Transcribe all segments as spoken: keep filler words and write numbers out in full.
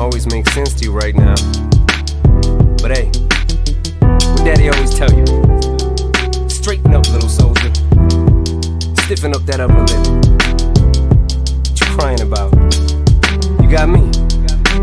always makes sense to you right now. But hey, what daddy always tell you? Straighten up, little soldier. Stiffen up that upper lip. What you crying about? You got me.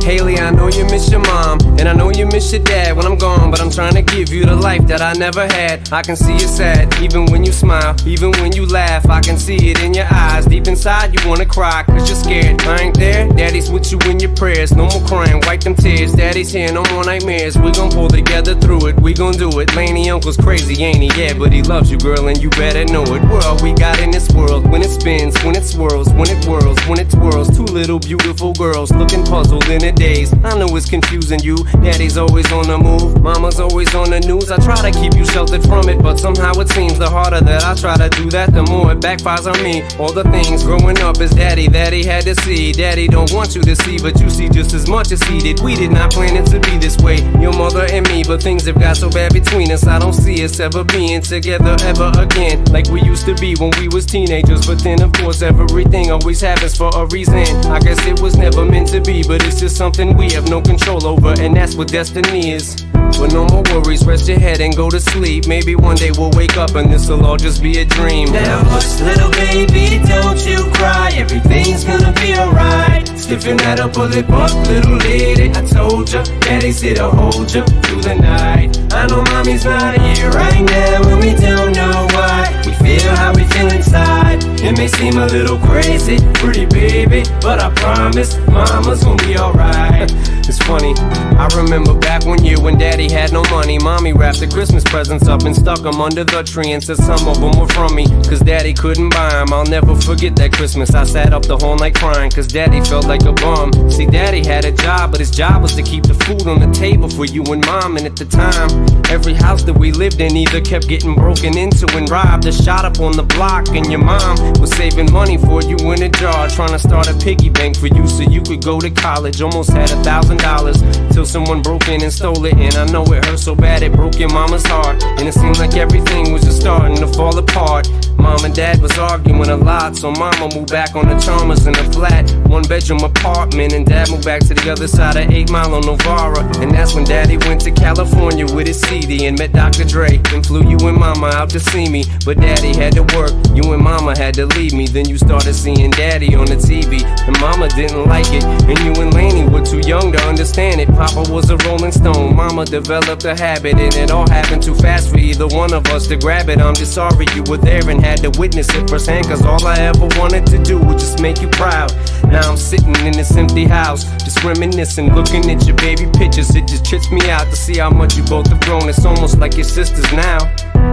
Hailie, I know you miss your mom, and I know you miss your dad when I'm gone, but I'm trying to give you the life that I never had. I can see you sad, even when you smile, even when you laugh. I can see it in your eyes, deep inside you wanna cry, cause you're scared. I ain't there, daddy's with you in your prayers. No more crying, wipe them tears, daddy's here, no more nightmares. We gon' pull together through it, we gon' do it. Lainie, uncle's crazy, ain't he? Yeah, but he loves you, girl, and you better know it. We're all we got in this world, when it spins, when it swirls, when it whirls, when it twirls. Two little beautiful girls, looking puzzled in it days. I know it's confusing you. Daddy's always on the move, mama's always on the news. I try to keep you sheltered from it, but somehow it seems the harder that I try to do that, the more it backfires on me. All the things growing up is daddy that he had to see. Daddy don't want you to see, but you see just as much as he did. We did not plan it to be this way, your mother and me, but things have got so bad between us. I don't see us ever being together ever again, like we used to be when we was teenagers. But then of course everything always happens for a reason. I guess it was never meant to be, but it's just something we have no control over, and that's what destiny is. But no more worries, rest your head and go to sleep. Maybe one day we'll wake up and this'll all just be a dream. Now hush, little baby, don't you cry. Everything's gonna be alright. Stiffen that up, pull it up, little lady. I told ya, daddy's here to hold ya through the night. I know mommy's not here right now, and we don't know why. We feel how we feel inside. It may seem a little crazy, pretty baby, but I promise, mama's gonna be alright. It's funny, I remember back one year when daddy had no money. Mommy wrapped the Christmas presents up and stuck them under the tree and said some of them were from me, cause daddy couldn't buy them. I'll never forget that Christmas, I sat up the whole night crying, cause daddy felt like a bum. See, daddy had a job, but his job was to keep the food on the table for you and mom. And at the time, every house that we lived in either kept getting broken into and robbed or shot up on the block. And your mom was saving money for you in a jar, trying to start a piggy bank for you so you could go to college. Almost had a thousand dollars till someone broke in and stole it. And I know it hurt so bad it broke your mama's heart, and it seemed like everything was just starting to fall apart. Mom and dad was arguing a lot, so mama moved back on the Chalmers in a flat one bedroom apartment, and dad moved back to the other side of eight mile on Novara. And that's when daddy went to California with his C D and met Doctor Dre, and flew you and mama out to see me. But daddy had to work, you and mama had to leave me. Then you started seeing daddy on the T V, and mama didn't like it, and you and Lainie were too young to understand it. Papa was a rolling stone, mama developed a habit, and it all happened too fast for either one of us to grab it. I'm just sorry you were there and had to witness it firsthand, cause all I ever wanted to do was just make you proud. Now I'm sitting in this empty house, just reminiscing, looking at your baby pictures. It just trips me out to see how much you both have grown. It's almost like your sisters now.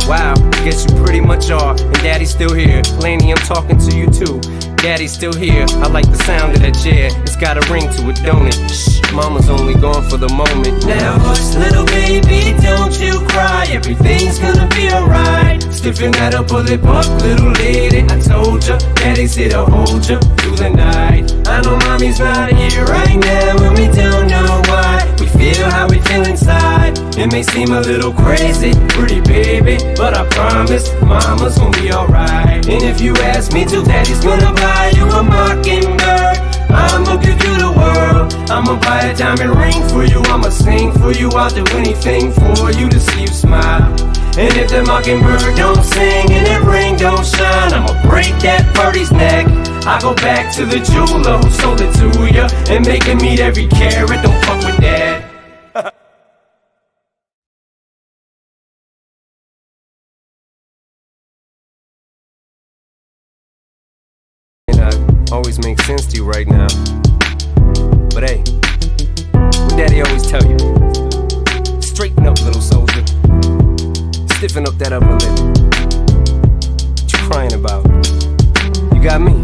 Wow, I guess you pretty much are. And daddy's still here. Lainie, I'm talking to you too. Daddy's still here. I like the sound of that chair, it's got a ring to it, don't it? Shh, mama's only gone for the moment. Now hush, little baby, don't you cry. Everything's gonna be alright. Stiffen that up, pull it up, little lady. I told ya, daddy's here to hold ya through the night. I know mommy's not here right now, and we don't know why. We feel how we feel inside. It may seem a little crazy, pretty baby, but I promise, mama's gonna be alright. And if you ask me to, daddy's gonna buy you a mockingbird. I'ma give you the world, I'ma buy a diamond ring for you, I'ma sing for you, I'll do anything for you to see you smile. And if the mockingbird don't sing and that ring don't shine, I'ma break that birdie's neck. I go back to the jeweler who sold it to ya, and make him eat every carrot, don't fuck with that. Always makes sense to you right now. But hey, what daddy always tell you? Straighten up, little soldier. Stiffen up that upper lip. What you crying about? You got me.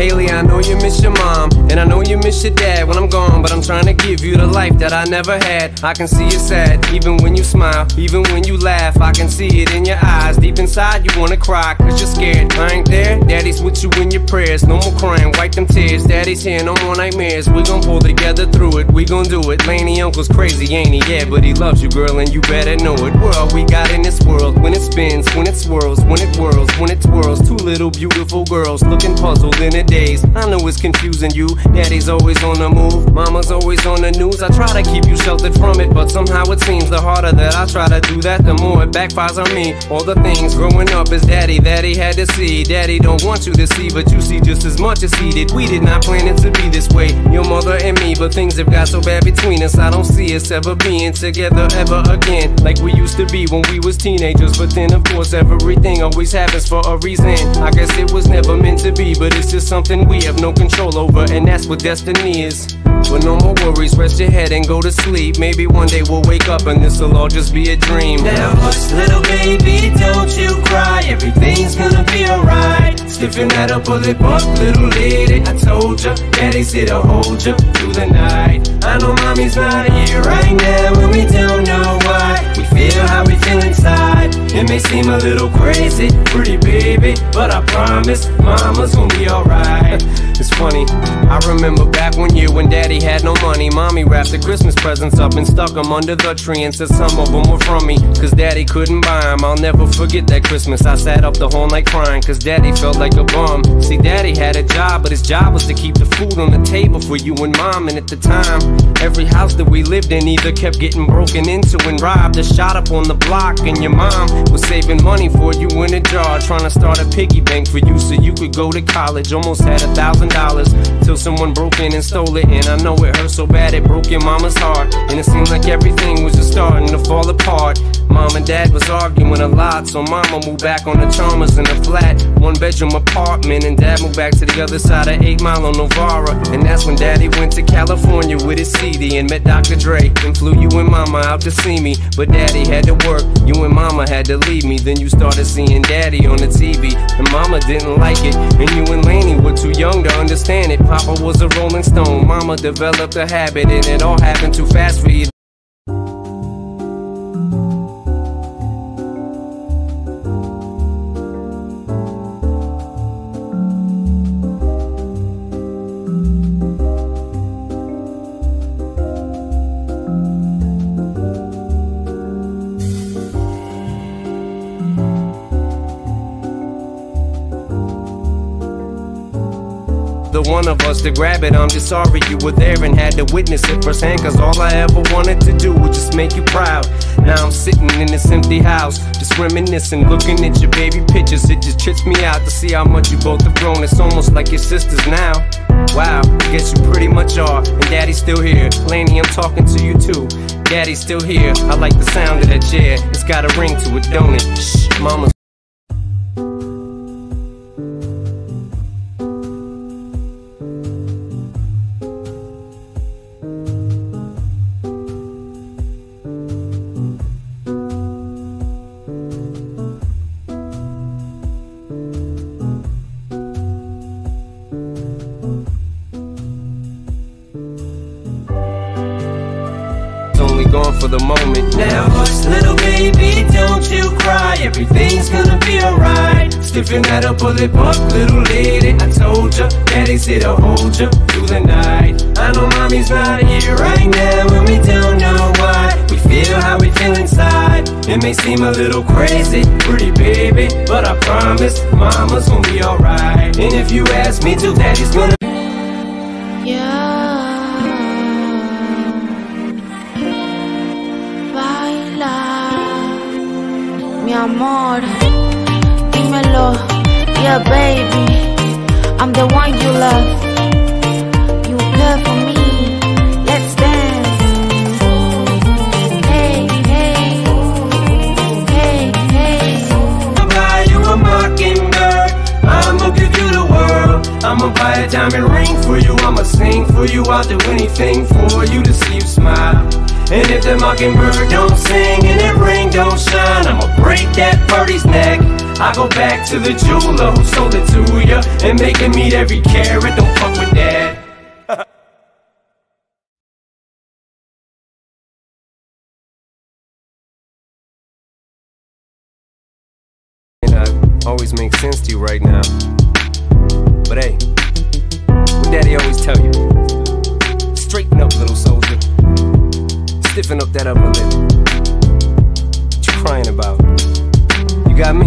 Hailie, I know you miss your mom, and I know you miss your dad when I'm gone, but I'm trying to give you the life that I never had. I can see you sad, even when you smile, even when you laugh. I can see it in your eyes, deep inside you wanna cry, cause you're scared. I ain't there, daddy's with you in your prayers. No more crying, wipe them tears, daddy's here, no more nightmares. We gon' pull together through it, we gon' do it. Lainie, uncle's crazy, ain't he? Yeah, but he loves you, girl, and you better know it. We're all we got in this world, when it spins, when it swirls, when it whirls, when it twirls. Two little beautiful girls, looking puzzled in it days. I know it's confusing you. Daddy's always always on the move, mama's always on the news. I try to keep you sheltered from it, but somehow it seems the harder that I try to do that, the more it backfires on me. All the things growing up is daddy that he had to see. Daddy don't want you to see, but you see just as much as he did. We did not plan it to be this way, your mother and me, but things have got so bad between us. I don't see us ever being together ever again, like we used to be when we was teenagers. But then of course everything always happens for a reason. I guess it was never meant to be, but it's just something we have no control over, and that's what destiny is. But no more worries, rest your head and go to sleep. Maybe one day we'll wake up and this'll all just be a dream. Now hush little baby, don't you cry, everything's gonna be alright. Stiffen at a bullet up, little lady, I told ya, daddy's here to hold ya through the night. I know mommy's not here right now and we don't know why. We feel how we feel inside, it may seem a little crazy, pretty baby, but I promise, mama's gonna be alright. It's funny, I remember back when you and daddy had no money, mommy wrapped the Christmas presents up and stuck them under the tree and said some of them were from me, cause daddy couldn't buy them. I'll never forget that Christmas, I sat up the whole night crying, cause daddy felt like a bum. See, daddy had a job, but his job was to keep the food on the table for you and mom. And at the time, every house that we lived in either kept getting broken into and robbed or shot up on the block. And your mom was saving money for you in a jar, trying to start a piggy bank for you so you could go to college. Almost had a thousand dollars till someone broke in and stole it. And I know it hurt so bad it broke your mama's heart, and it seemed like everything was just starting to fall apart. Mom and dad was arguing a lot, so mama moved back on the Chalmers in a flat one bedroom apartment, and dad moved back to the other side of eight mile on Novara. And that's when daddy went to California with his C D and met Doctor Dre and flew you and mama out to see me. But daddy had to work, you and mama had to leave me. Then you started seeing daddy on the T V and mama didn't like it, and you and Lainie were too young to understand it. Papa was a rolling stone, mama developed a habit, and it all happened too fast for you. The one of us to grab it, I'm just sorry you were there and had to witness it firsthand, cause all I ever wanted to do was just make you proud. Now I'm sitting in this empty house, just reminiscing, looking at your baby pictures. It just trips me out to see how much you both have grown. It's almost like your sisters now. Wow, I guess you pretty much are. And daddy's still here, Lainie, I'm talking to you too. Daddy's still here, I like the sound of that chair. It's got a ring to it, don't it? Shh, mama's gone for the moment. Now hush little baby, don't you cry, everything's gonna be alright. Stiffen that up, bullet up, little lady, I told ya, daddy's here to hold ya through the night. I know mommy's not here right now and we don't know why. We feel how we feel inside, it may seem a little crazy, pretty baby, but I promise, mama's gonna be alright. And if you ask me to, daddy's gonna yeah. Mi amor, dímelo, yeah baby, I'm the one you love, you care for me, let's dance, hey, hey, hey, hey. I'll buy you a mockingbird, I'ma give you the world, I'ma buy a diamond ring for you, I'ma sing for you, I'll do anything for you to see you smile. And if the mockingbird don't sing and that ring don't shine, I'ma break that birdie's neck. I go back to the jeweler who sold it to ya and make him eat every carrot, don't fuck with that. And I always make sense to you right now. But hey, what daddy always tell you? Straighten up, little soldier. Stiffen up that upper lip. What you crying about? You got me.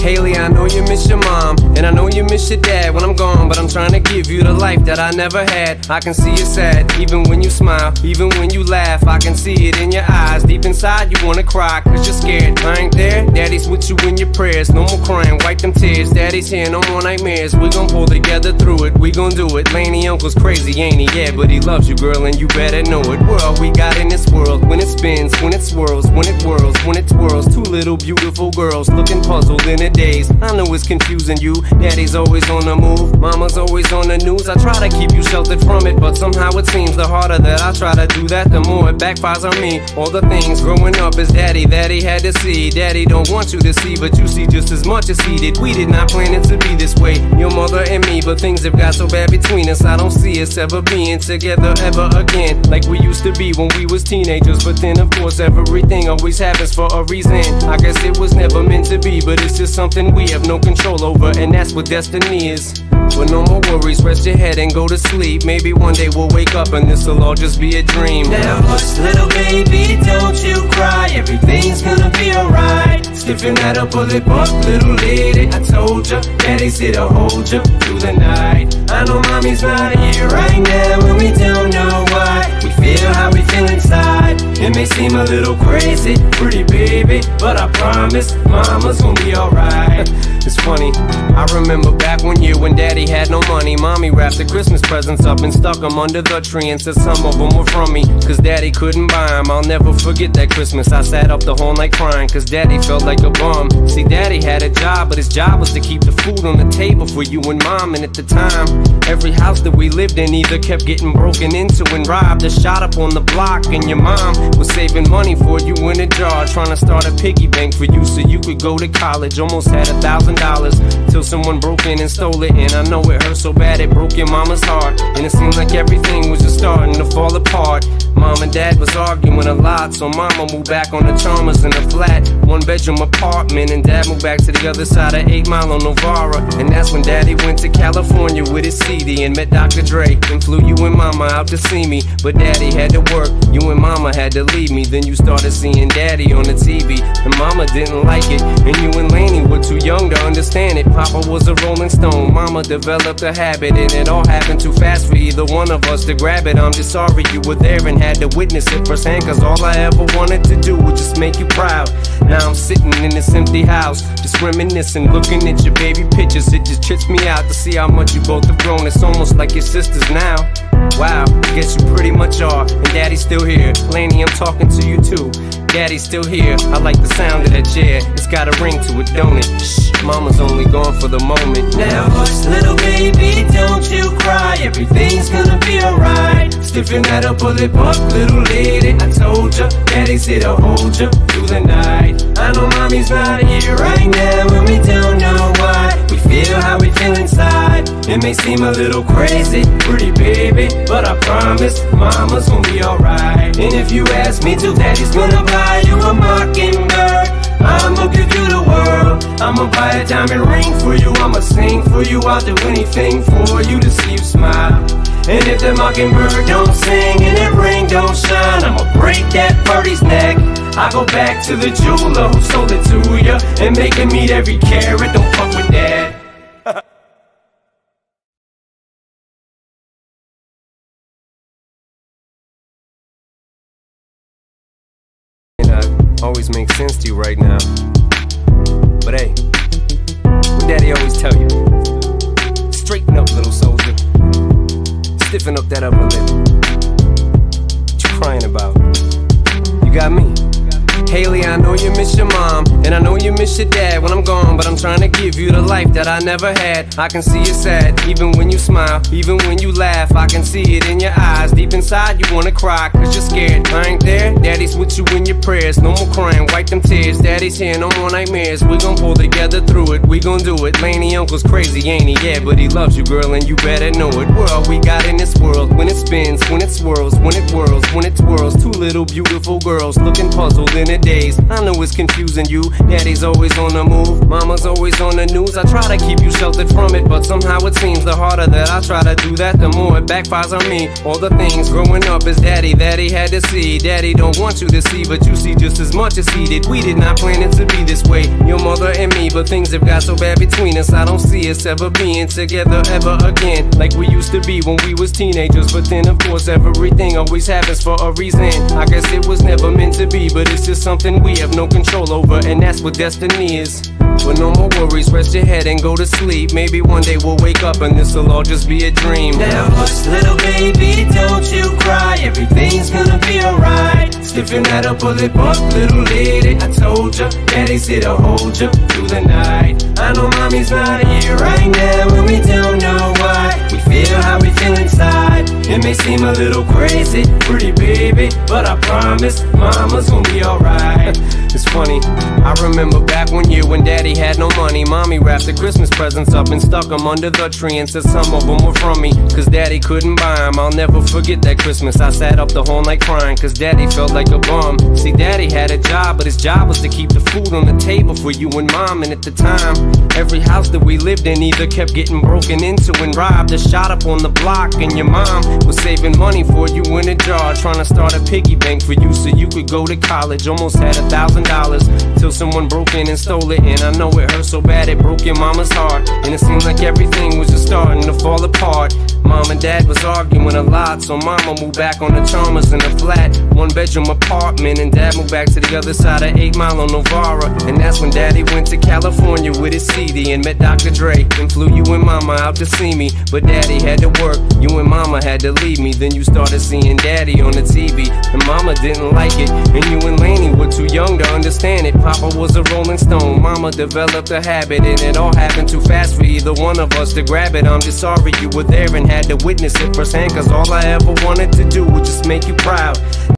Hailie, I know you miss your mom, and I know you miss your dad when I'm gone, but I'm trying to give you the life that I never had. I can see you're sad, even when you smile, even when you laugh. I can see it in your eyes, deep inside you wanna cry, cause you're scared. I ain't there, daddy's with you in your prayers. No more crying, wipe them tears, daddy's here, no more nightmares. We gon' pull together through it, we gon' do it. Lainie, uncle's crazy, ain't he? Yeah, but he loves you, girl, and you better know it. We're all we got in this world, when it spins, when it swirls, when it whirls, when it twirls. Two little beautiful girls looking puzzled in a daze. I know it's confusing you, daddy's always on the move, mama's always on the news. I try to keep you sheltered from it, but somehow it seems the harder that I try to do that, the more it backfires on me. All the things growing up is daddy that he had to see. Daddy don't want you to see, but you see just as much as he did. We did not plan it to be this way, your mother and me, but things have got so bad between us. I don't see us ever being together ever again, like we used to be when we was teenagers. But then of course everything always happens for a reason. I guess it was never meant to be, but it's just something we have no control over, and that's what destiny is. But no more worries, rest your head and go to sleep. Maybe one day we'll wake up and this'll all just be a dream. Now hush, little baby, don't you cry, everything's gonna be alright. Stiffen out up, pull it up, little lady, I told ya, daddy's here to hold ya through the night. I know mommy's not here right now, and we don't know why. We feel how we feel inside, it may seem a little crazy, pretty baby, but I promise, mama's gonna be alright. It's funny, I remember back one year when daddy had no money, mommy wrapped the Christmas presents up and stuck them under the tree and said some of them were from me, cause daddy couldn't buy them. I'll never forget that Christmas, I sat up the whole night crying, cause daddy felt like a bum. See, daddy had a job, but his job was to keep the food on the table for you and mom. And at the time, every house that we lived in either kept getting broken into and robbed or shot up on the block. And your mom was saving money for you in a jar, trying to start a piggy bank for you so you could go to college. Almost had a thousand dollars till someone broke in and stole it. And I know it hurt so bad it broke your mama's heart, and it seemed like everything was just starting to fall apart. Mom and dad was arguing a lot, so mama moved back on the Chalmers in a flat one bedroom apartment, and dad moved back to the other side of eight mile on Novara. And that's when daddy went to California with his C D and met Doctor Dre, and flew you and mama out to see me. But daddy had to work, you and mama had to leave me. Then you started seeing daddy on the T V, and mama didn't like it, and you and Lainie were too young to understand it. Papa was a rolling stone, mama developed a habit, and it all happened too fast for either one of us to grab it. I'm just sorry you were there and had to witness it firsthand, cause all I ever wanted to do was just make you proud. Now I'm sitting in this empty house, just reminiscing, looking at your baby pictures. It just trips me out to see how much you both have grown. It's almost like your sisters now. Wow, guess you pretty much are, and daddy's still here. Lainie, I'm talking to you too, daddy's still here. I like the sound of that chair, it's got a ring to it, don't it? Shh, mama's only gone for the moment. Now hush, little baby, don't you cry, everything's gonna be alright. Stiffen that up, pull it up, little lady, I told ya, daddy's here to hold ya through the night. I know mommy's not here right now, and we don't know why. We feel how we feel inside, it may seem a little crazy, pretty baby, but I promise, mama's gonna be alright. And if you ask me to, daddy's gonna buy you a mockingbird, I'ma give you the world. I'ma buy a diamond ring for you, I'ma sing for you, I'll do anything for you to see you smile. And if the mockingbird don't sing and that ring don't shine, I'ma break that birdie's neck. I go back to the jeweler who sold it to ya, and make him eat every carrot, don't fuck with that. Always makes sense to you right now, but hey, what daddy always tell you, straighten up little soldier, stiffen up that upper lip, what you crying about, you got me. Hailie, I know you miss your mom, and I know you miss your dad when I'm gone, but I'm trying to give you the life that I never had. I can see you're sad, even when you smile, even when you laugh. I can see it in your eyes, deep inside you wanna cry, cause you're scared. I ain't there, daddy's with you in your prayers. No more crying, wipe them tears, daddy's here, no more nightmares. We gon' pull together through it, we gon' do it. Lainie, uncle's crazy, ain't he? Yeah, but he loves you, girl, and you better know it. We're all we got in this world, when it spins, when it swirls, when it whirls, when it twirls. Two little beautiful girls, looking puzzled in a daze. I know it's confusing you, Daddy's always on the move, mama's always on the news. I try to keep you sheltered from it, but somehow it seems the harder that I try to do that, the more it backfires on me. All the things growing up is daddy that he had to see. Daddy don't want you to see, but you see just as much as he did. We did not plan it to be this way, your mother and me, but things have got so bad between us. I don't see us ever being together ever again, like we used to be when we was teenagers. But then of course everything always happens for a reason. I guess it was never meant to be, but it's just something we have no control over, and that's what destiny is. But no more worries, rest your head and go to sleep. Maybe one day we'll wake up and this'll all just be a dream. Now hush, little baby, don't you cry. Everything's gonna be alright. Stiffen that up, pull it up, little lady. I told ya, daddy's here to hold ya through the night. I know mommy's not here right now, and we don't know why. We feel how we feel inside. It may seem a little crazy, pretty baby, but I promise, mama's gonna be alright. It's funny, I remember back one year when daddy had no money. Mommy wrapped the Christmas presents up and stuck them under the tree and said some of them were from me, cause daddy couldn't buy them. I'll never forget that Christmas, I sat up the whole night crying, cause daddy felt like a bum. See, daddy had a job, but his job was to keep the food on the table for you and mom. And at the time, every house that we lived in either kept getting broken into and robbed or shot up on the block. And your mom was saving money for you in a jar, trying to start a piggy bank for you so you could go to college. Almost had a thousand dollars till someone broke in and stole it. And I know it hurt so bad it broke your mama's heart. And it seemed like everything was just starting to fall apart. Mom and dad was arguing a lot, so mama moved back on the Chalmers in a flat one bedroom apartment, and dad moved back to the other side of eight mile on Novara. And that's when daddy went to California with his C D and met Doctor Dre, and flew you and mama out to see me. But daddy had to work, you and mama had to leave me. Then you started seeing daddy on the T V, and mama didn't like it, and you and Lainie were too young to understand it. Papa was a rolling stone, mama developed a habit, and it all happened too fast for either one of us to grab it. I'm just sorry you were there and had to witness it firsthand, cause all I ever wanted to do was just make you proud.